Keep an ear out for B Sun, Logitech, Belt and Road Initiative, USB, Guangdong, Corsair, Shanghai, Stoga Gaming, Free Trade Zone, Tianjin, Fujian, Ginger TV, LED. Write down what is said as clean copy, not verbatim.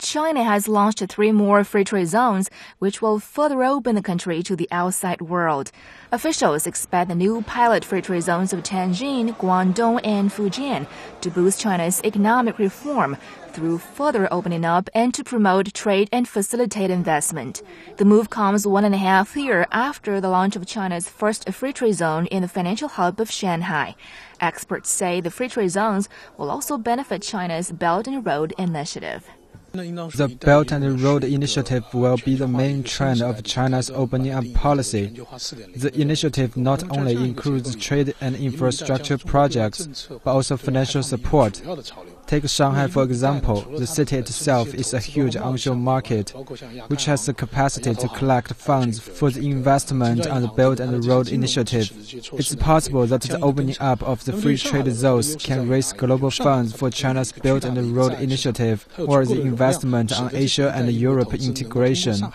China has launched 3 more free trade zones, which will further open the country to the outside world. Officials expect the new pilot free trade zones of Tianjin, Guangdong, and Fujian to boost China's economic reform through further opening up and to promote trade and facilitate investment. The move comes 1.5 years after the launch of China's first free trade zone in the financial hub of Shanghai. Experts say the free trade zones will also benefit China's Belt and Road Initiative. The Belt and Road Initiative will be the main trend of China's opening up policy. The initiative not only includes trade and infrastructure projects, but also financial support. Take Shanghai, for example. The city itself is a huge onshore market, which has the capacity to collect funds for the investment on the Belt and Road Initiative. It's possible that the opening up of the free trade zones can raise global funds for China's Belt and Road Initiative or the investment on Asia and Europe integration.